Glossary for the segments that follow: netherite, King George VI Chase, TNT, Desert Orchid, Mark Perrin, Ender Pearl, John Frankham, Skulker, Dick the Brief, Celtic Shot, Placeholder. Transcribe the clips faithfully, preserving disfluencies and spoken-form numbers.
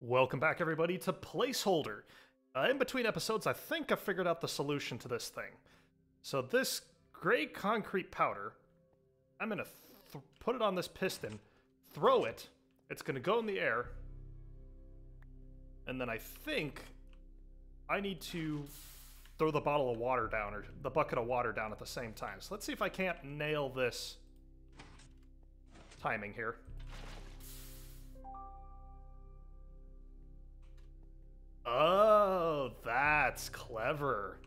Welcome back, everybody, to Placeholder. Uh, in between episodes, I think I figured out the solution to this thing. So this gray concrete powder, I'm gonna th put it on this piston, throw it, it's gonna go in the air, and then I think I need to throw the bottle of water down, or the bucket of water down at the same time. So let's see if I can't nail this timing here. Oh, that's clever.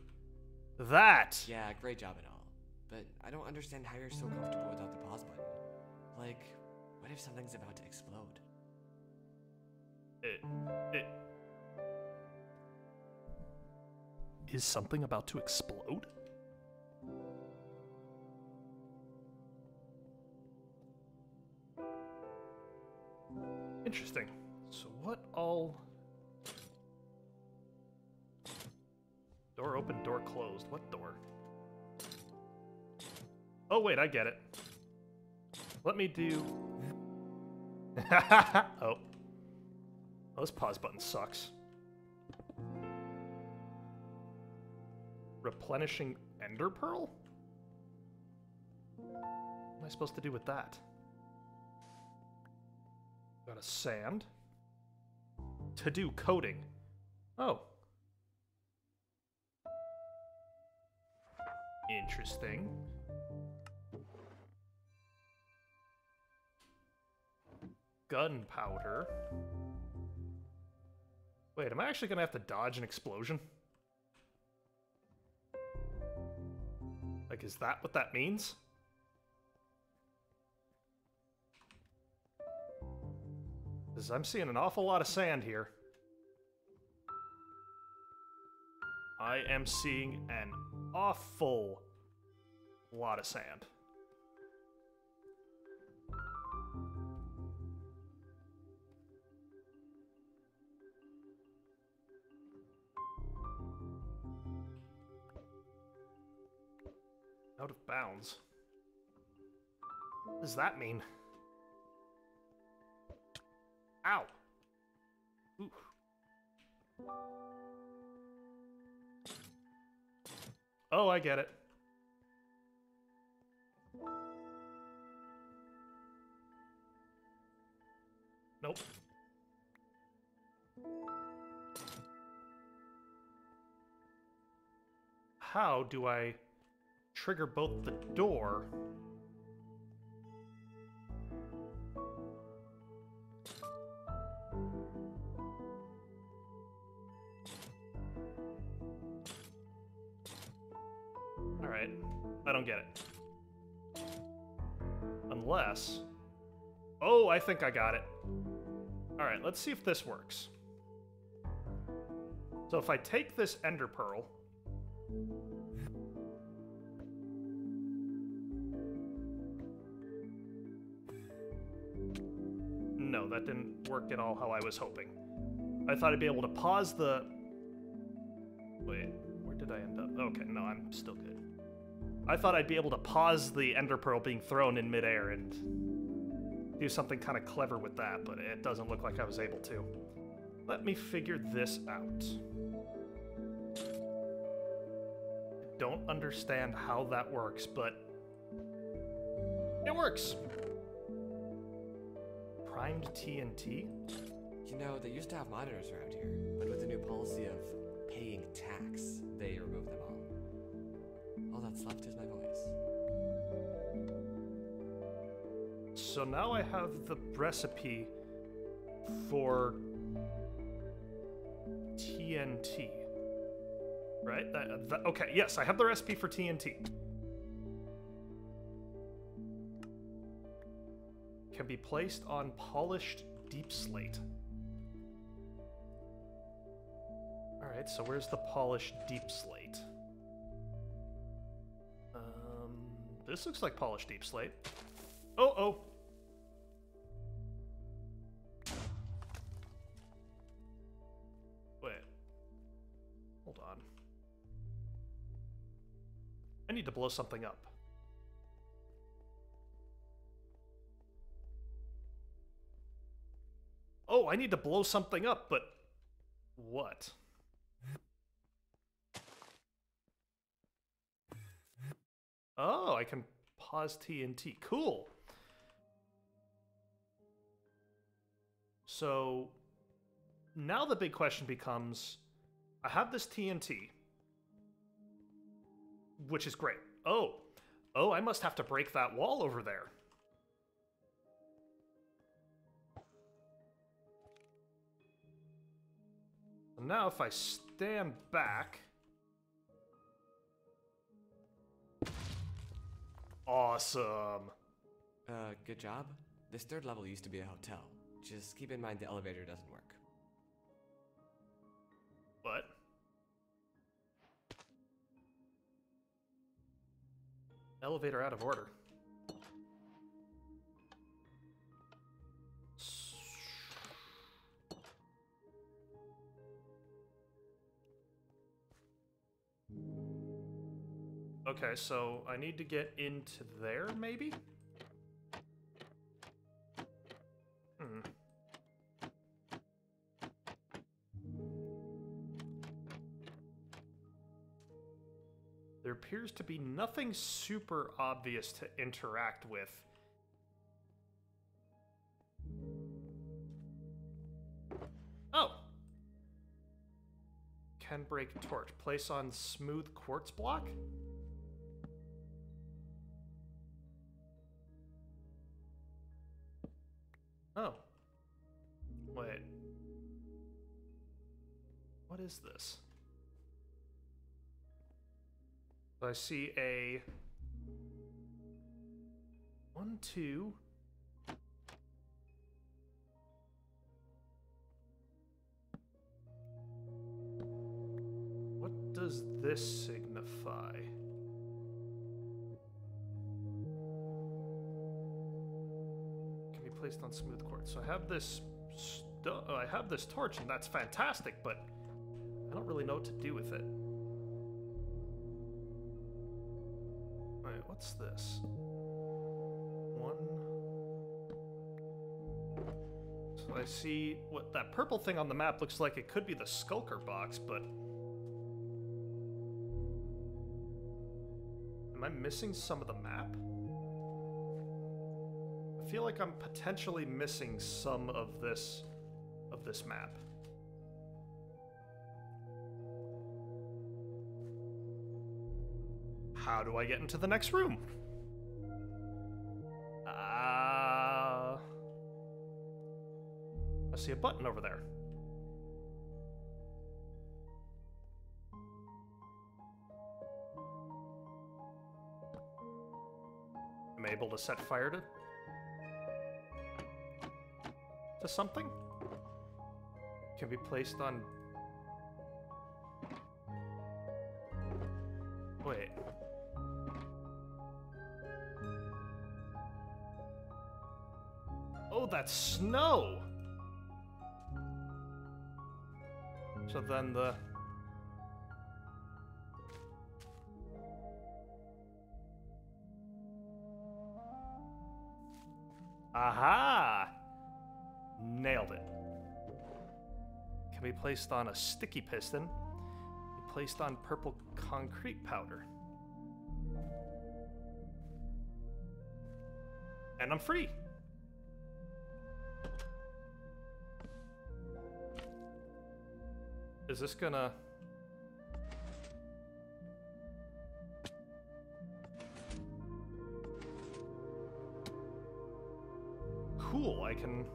That. Yeah, great job and all. But I don't understand how you're so comfortable without the pause button. Like, what if something's about to explode? It, it... Is something about to explode? Interesting. So what all... Door open, door closed. What door? Oh, wait, I get it. Let me do... oh. oh. This pause button sucks. Replenishing Ender Pearl? What am I supposed to do with that? Got a sand. To do coding. Oh. Interesting. Gunpowder. Wait, am I actually gonna have to dodge an explosion? Like, is that what that means? Because I'm seeing an awful lot of sand here. I am seeing an awful lot of sand. Out of bounds. What does that mean? Ow. Ooh. Oh, I get it. Nope. How do I trigger both the door? I don't get it. Unless... Oh, I think I got it. Alright, let's see if this works. So if I take this Ender Pearl... No, that didn't work at all how I was hoping. I thought I'd be able to pause the... Wait, where did I end up? Okay, no, I'm still good. I thought I'd be able to pause the Ender Pearl being thrown in midair and do something kind of clever with that, but it doesn't look like I was able to. Let me figure this out. I don't understand how that works, but it works. Primed T N T? You know, they used to have monitors around here, but with the new policy of paying tax, they removed them all. All that's left is my voice. So now I have the recipe for T N T, right? That, that, okay, yes, I have the recipe for T N T. Can be placed on polished deep slate. All right, so where's the polished deep slate? This looks like polished deep slate. Oh, oh. Wait. Hold on. I need to blow something up. Oh, I need to blow something up, but what? Oh, I can pause T N T. Cool. So now the big question becomes, I have this T N T, which is great. Oh, oh, I must have to break that wall over there. Now if I stand back... Awesome. Uh, good job. This third level used to be a hotel. Just keep in mind the elevator doesn't work. What? Elevator out of order. Okay, so I need to get into there, maybe? Hmm. There appears to be nothing super obvious to interact with. Oh! Can break torch. Place on smooth quartz block? Oh. Wait. What is this? I see a... One, two... What does this signify? Placed on smooth quartz. So I have this st- I have this torch, and that's fantastic, but I don't really know what to do with it. All right, what's this? One. So I see what that purple thing on the map looks like. It could be the Skulker box, but am I missing some of the map? I feel like I'm potentially missing some of this of this map. How do I get into the next room? Ah, uh, I see a button over there. I'm able to set fire to to something? Can be placed on... Wait. Oh, that's snow! So then the... Aha! Nailed it. Can be placed on a sticky piston. Be placed on purple concrete powder. And I'm free! Is this gonna... Cool, I can...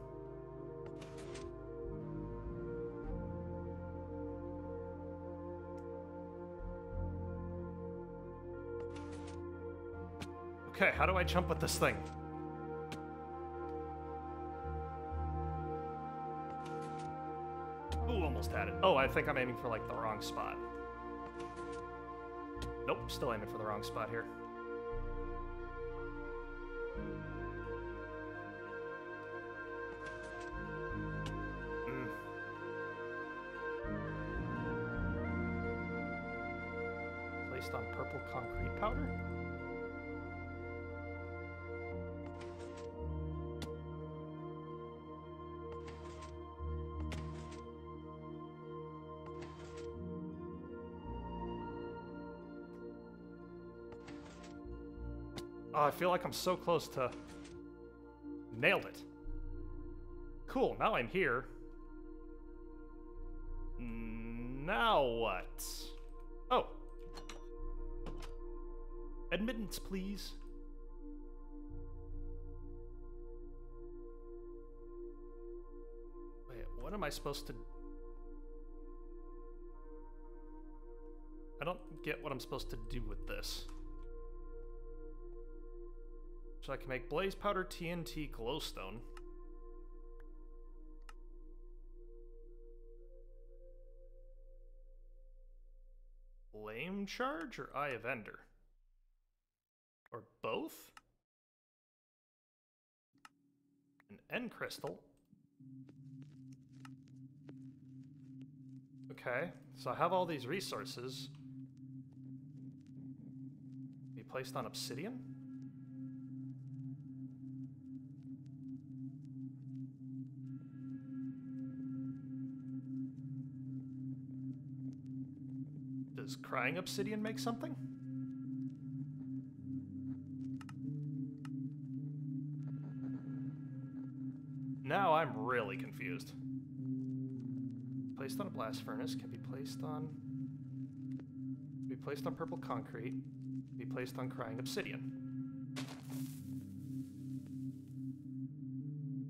Okay, how do I jump with this thing? Ooh, almost had it. Oh, I think I'm aiming for, like, the wrong spot. Nope, still aiming for the wrong spot here. Mm. Placed on purple concrete powder? Oh, I feel like I'm so close to... Nailed it. Cool, now I'm here. Now what? Oh. Admittance, please. Wait, what am I supposed to... I don't get what I'm supposed to do with this. So I can make blaze powder, T N T, glowstone. Flame charge or Eye of Ender? Or both? An end crystal. Okay, so I have all these resources. Be placed on obsidian? Does crying obsidian make something? Now I'm really confused. Placed on a blast furnace, can be placed on... Be placed on purple concrete, be placed on crying obsidian.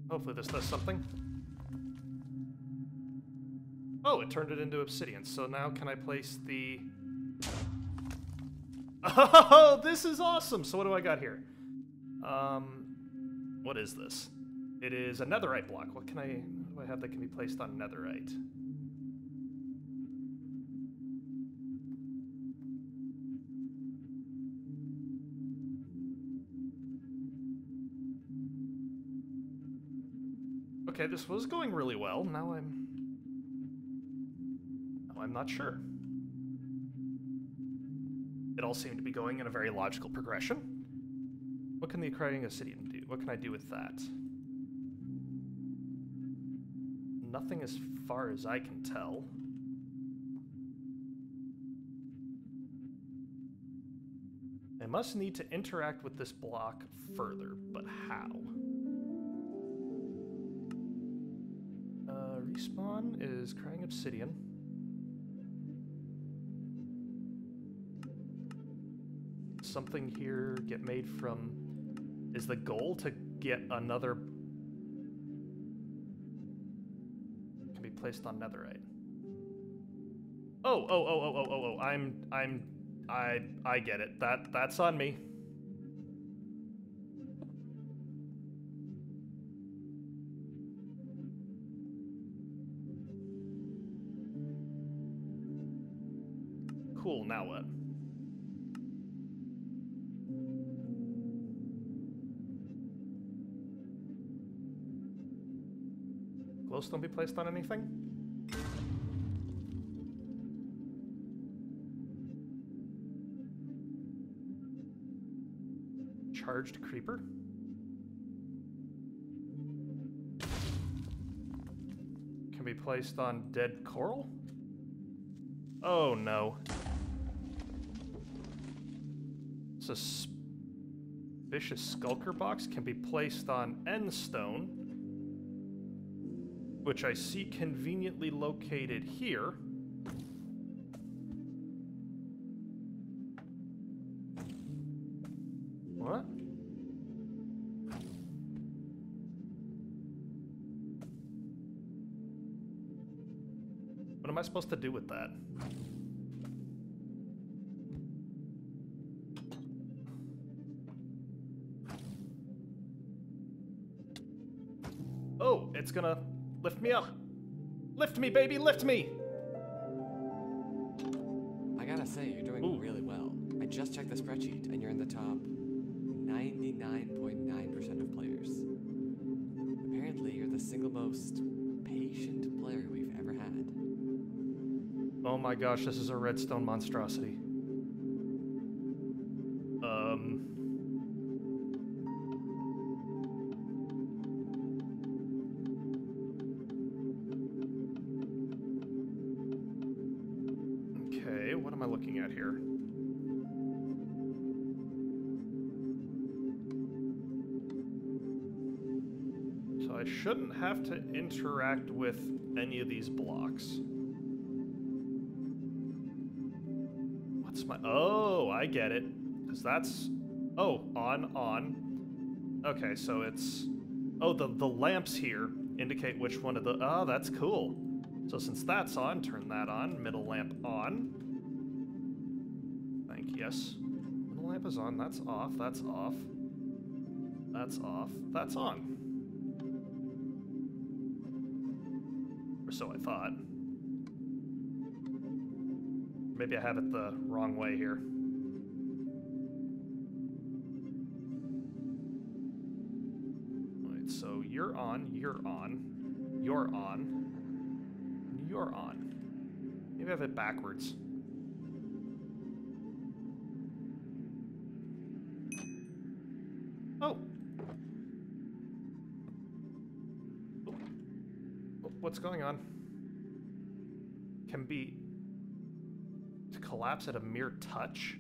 Hopefully this does something. Oh, it turned it into obsidian, so now can I place the... Oh, this is awesome! So what do I got here? Um, what is this? It is a netherite block. What can I... What do I have that can be placed on netherite? Okay, this was going really well. Now I'm... Now I'm not sure. It all seemed to be going in a very logical progression. What can the crying obsidian do? What can I do with that? Nothing as far as I can tell. I must need to interact with this block further, but how? Uh, respawn is crying obsidian. Something here get made from... Is the goal to get another... placed on netherite. Oh, oh, oh, oh, oh, oh, oh, I'm, I'm, I, I get it. That, that's on me. Cool, now what? Don't be placed on anything? Charged creeper? Can be placed on dead coral? Oh no. Suspicious skulker box can be placed on end stone, which I see conveniently located here. What? What am I supposed to do with that? Oh, it's gonna... Lift me up! Lift me, baby! Lift me! I gotta say, you're doing Ooh. really well. I just checked the spreadsheet, and you're in the top ninety-nine point nine percent of players. Apparently, you're the single most patient player we've ever had. Oh my gosh, this is a redstone monstrosity. Um... What am I looking at here? shouldn't have to interact with any of these blocks. What's my... Oh, I get it. Because that's... Oh, on, on. Okay, so it's... Oh, the, the lamps here indicate which one of the... Oh, that's cool. So since that's on, turn that on. Middle lamp on. Thank yes. Middle lamp is on. That's off. That's off. That's off. That's on. Or so I thought. Maybe I have it the wrong way here. So you're on, you're on, you're on, you're on. Maybe I have it backwards. Oh. Oh. What's going on? Can be to collapse at a mere touch?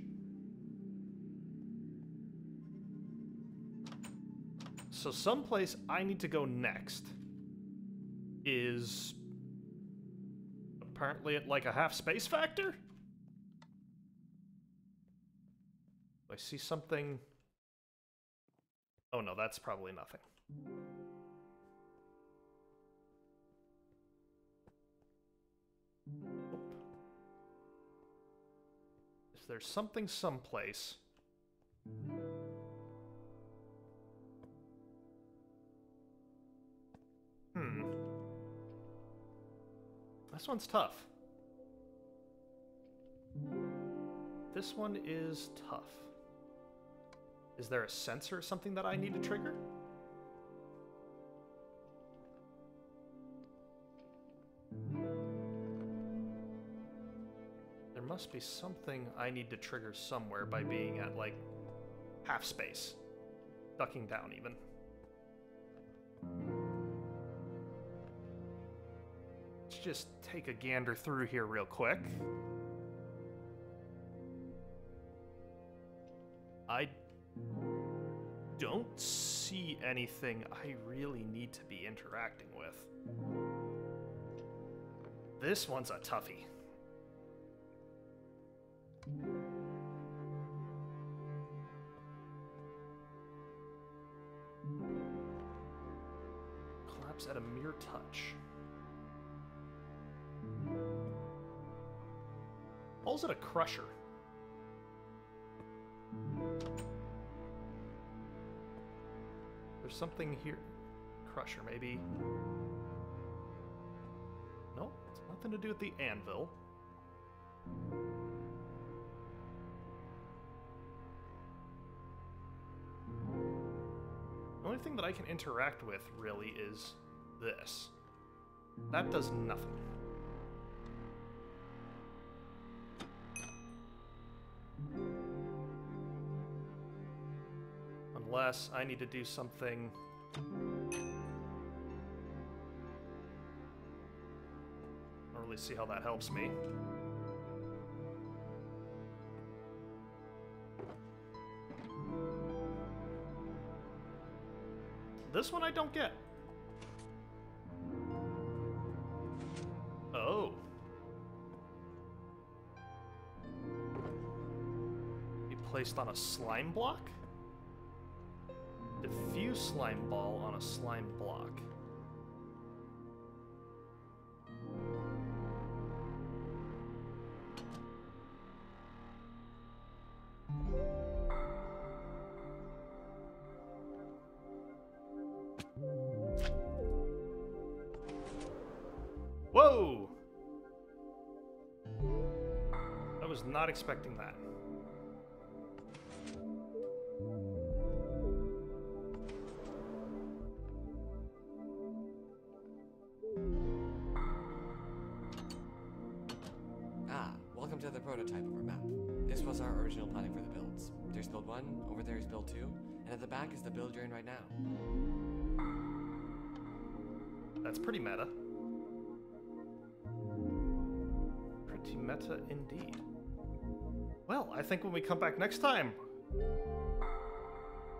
So someplace I need to go next is apparently at like a half space factor? Do I see something? Oh no, that's probably nothing. Is there something someplace? Hmm. This one's tough. This one is tough. Is there a sensor or something that I need to trigger? There must be something I need to trigger somewhere by being at, like, half space. Ducking down, even. Just take a gander through here real quick. I don't see anything I really need to be interacting with. This one's a toughie. Collapse at a mere touch. Calls it a crusher. There's something here. Crusher, maybe. Nope, it's nothing to do with the anvil. The only thing that I can interact with, really, is this. That does nothing. Unless I need to do something. I don't really see how that helps me. This one I don't get. Oh. Be placed on a slime block? Diffuse slime ball on a slime block. Whoa! I was not expecting that. And at the back is the build you're in right now. That's pretty meta. Pretty meta indeed. Well, I think when we come back next time,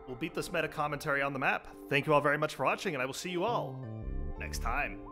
we'll beat this meta commentary on the map. Thank you all very much for watching, and I will see you all next time.